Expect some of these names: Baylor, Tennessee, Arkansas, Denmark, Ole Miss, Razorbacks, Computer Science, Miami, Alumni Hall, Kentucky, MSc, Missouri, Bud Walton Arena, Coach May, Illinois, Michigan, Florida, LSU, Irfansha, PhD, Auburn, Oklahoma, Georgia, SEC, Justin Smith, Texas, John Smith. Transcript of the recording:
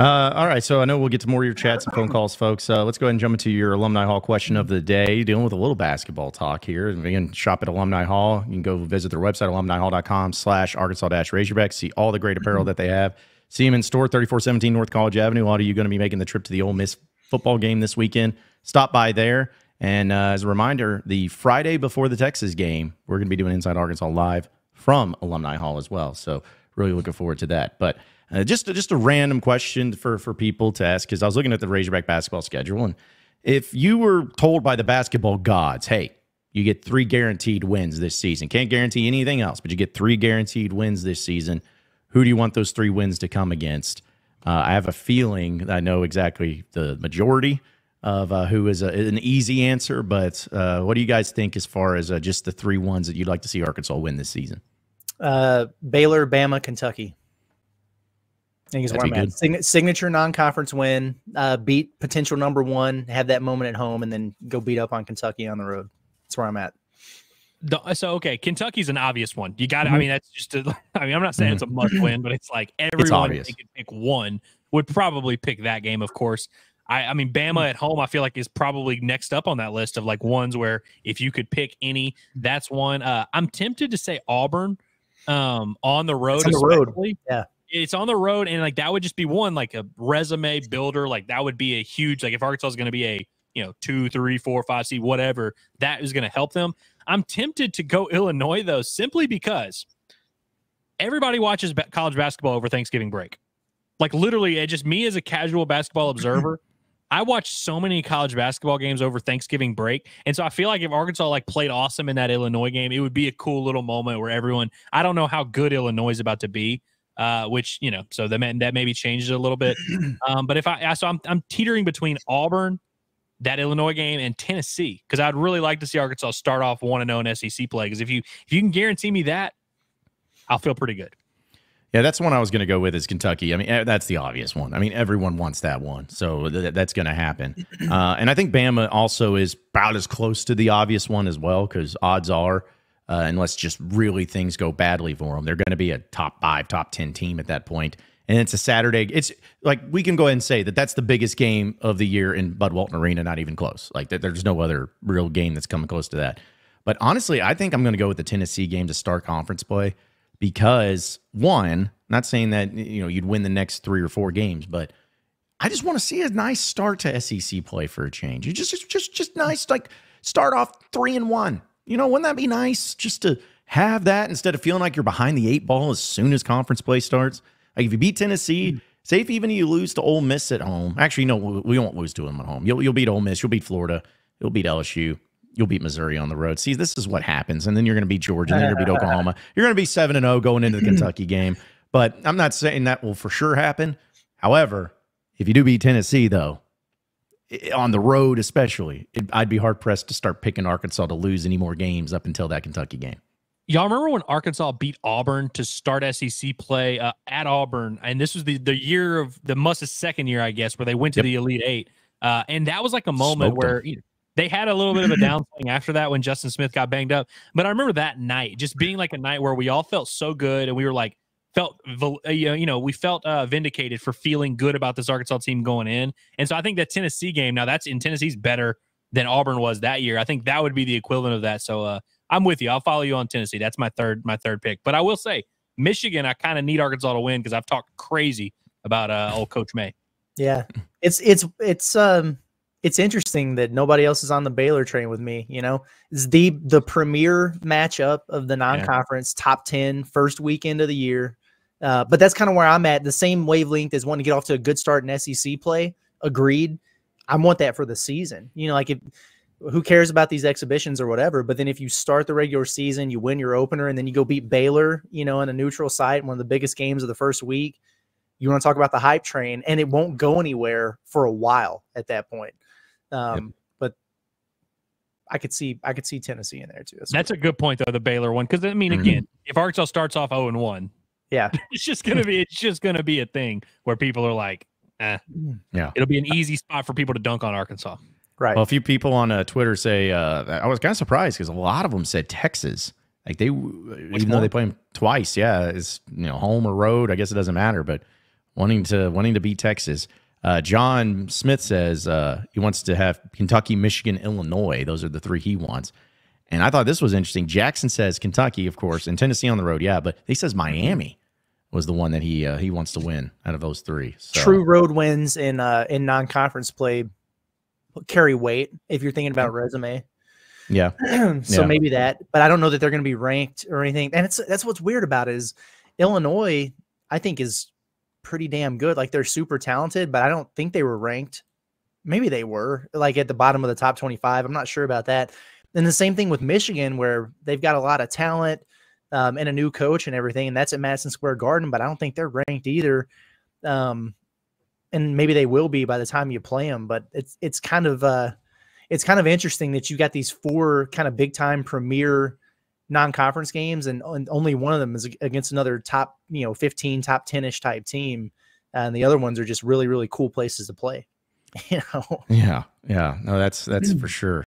All right, so I know we'll get to more of your chats and phone calls, folks. Let's go ahead and jump into your Alumni Hall question of the day, dealing with a little basketball talk here. And you can shop at Alumni Hall. You can go visit their website, alumnihall.com/Arkansas-Razorbacks. See all the great apparel that they have. See them in store, 3417 North College Avenue. A lot of you going to be making the trip to the Ole Miss football game this weekend. Stop by there. And as a reminder, the Friday before the Texas game, we're going to be doing Inside Arkansas Live from Alumni Hall as well. So really looking forward to that. But just a random question for people to ask, because I was looking at the Razorback basketball schedule, and if you were told by the basketball gods, hey, you get 3 guaranteed wins this season, can't guarantee anything else, but you get 3 guaranteed wins this season, who do you want those 3 wins to come against? I have a feeling that I know exactly the majority of who is an easy answer, but what do you guys think as far as just the 3 ones that you'd like to see Arkansas win this season? Baylor, Bama, Kentucky. I think is where I'm at. Signature non-conference win, beat potential #1, have that moment at home, and then go beat up on Kentucky on the road. That's where I'm at. So, okay, Kentucky's an obvious one. You got to, I mean, that's just, I'm not saying it's a must win, but it's like everyone who could pick one would probably pick that game, of course. I mean, Bama at home, I feel like is probably next up on that list of like ones where if you could pick any, that's one. I'm tempted to say Auburn on the road. It's on the road. Yeah. It's on the road, and like that would just be one, like a resume builder. Like that would be a huge, like if Arkansas is going to be a, 2, 3, 4, 5 seed, whatever, that is going to help them. I'm tempted to go Illinois though, simply because everybody watches college basketball over Thanksgiving break. Like literally, it just me as a casual basketball observer, I watch so many college basketball games over Thanksgiving break. And so I feel like if Arkansas like played awesome in that Illinois game, it would be a cool little moment where everyone, I don't know how good Illinois is about to be. Which, so that maybe changes a little bit. But if I'm teetering between Auburn, that Illinois game, and Tennessee, because I'd really like to see Arkansas start off 1-0 in SEC play. Because if you can guarantee me that, I'll feel pretty good. Yeah, that's one I was going to go with is Kentucky. I mean, that's the obvious one. I mean, everyone wants that one, so that's going to happen. And I think Bama also is about as close to the obvious one as well, because odds are, unless just really things go badly for them, they're going to be a top 5, top 10 team at that point. And it's a Saturday. It's like we can go ahead and say that that's the biggest game of the year in Bud Walton Arena, not even close. Like there's no other real game that's coming close to that. But honestly, I think I'm going to go with the Tennessee game to start conference play because, one, not saying that you'd win the next 3 or 4 games, but I just want to see a nice start to SEC play for a change. You just nice, like start off 3-1. Wouldn't that be nice just to have that instead of feeling like you're behind the 8 ball as soon as conference play starts? Like if you beat Tennessee, say if even you lose to Ole Miss at home. Actually, no, we won't lose to them at home. You'll beat Ole Miss. You'll beat Florida. You'll beat LSU. You'll beat Missouri on the road. See, this is what happens. And then you're going to beat Georgia. And then you're going to beat Oklahoma. You're going to be 7-0 going into the Kentucky game. But I'm not saying that will for sure happen. However, if you do beat Tennessee, though, on the road especially, I'd be hard-pressed to start picking Arkansas to lose any more games up until that Kentucky game. Y'all remember when Arkansas beat Auburn to start SEC play at Auburn? And this was the year of the Muss's second year, I guess, where they went to the Elite Eight. And that was like a moment where they had a little bit of a downswing after that when Justin Smith got banged up. But I remember that night just being like a night where we all felt so good and we were like, we felt vindicated for feeling good about this Arkansas team going in. And so I think that Tennessee game, now that's in Tennessee's better than Auburn was that year. I think that would be the equivalent of that. So I'm with you. I'll follow you on Tennessee. That's my third pick. But I will say Michigan, I kind of need Arkansas to win because I've talked crazy about old Coach May. Yeah. It's interesting that nobody else is on the Baylor train with me. It's the premier matchup of the non-conference, top 10, first weekend of the year. But that's kind of where I'm at. The same wavelength as wanting to get off to a good start in SEC play. Agreed. I want that for the season. Who cares about these exhibitions or whatever? But then if you start the regular season, you win your opener, and then you go beat Baylor, in a neutral site, one of the biggest games of the first week. You want to talk about the hype train, and it won't go anywhere for a while at that point. But I could see Tennessee in there too. That's a good point though, the Baylor one, because I mean, again, if Arkansas starts off 0-1, yeah, it's just gonna be a thing where people are like, yeah, it'll be an easy spot for people to dunk on Arkansas. Right. Well, a few people on Twitter say I was kind of surprised because a lot of them said Texas, like even though they play them twice, yeah, it's home or road, I guess it doesn't matter, but. wanting to beat Texas. John Smith says he wants to have Kentucky, Michigan, Illinois. Those are the three he wants. And I thought this was interesting. Jackson says Kentucky, of course, and Tennessee on the road. Yeah, but he says Miami was the one that he wants to win out of those three. So. True road wins in non-conference play carry weight if you're thinking about resume. Yeah. So maybe that, but I don't know that they're going to be ranked or anything. And that's what's weird about it is Illinois, I think, is pretty damn good. Like, they're super talented, but I don't think they were ranked. Maybe they were, like, at the bottom of the top 25. I'm not sure about that. And the same thing with Michigan, where they've got a lot of talent and a new coach and everything, and that's at Madison Square Garden, but I don't think they're ranked either. And maybe they will be by the time you play them, but it's kind of interesting that you got these four kind of big time premier non-conference games, and only one of them is against another top, 15, top 10-ish type team. And the other ones are just really, really cool places to play. Yeah. Yeah. No, that's for sure.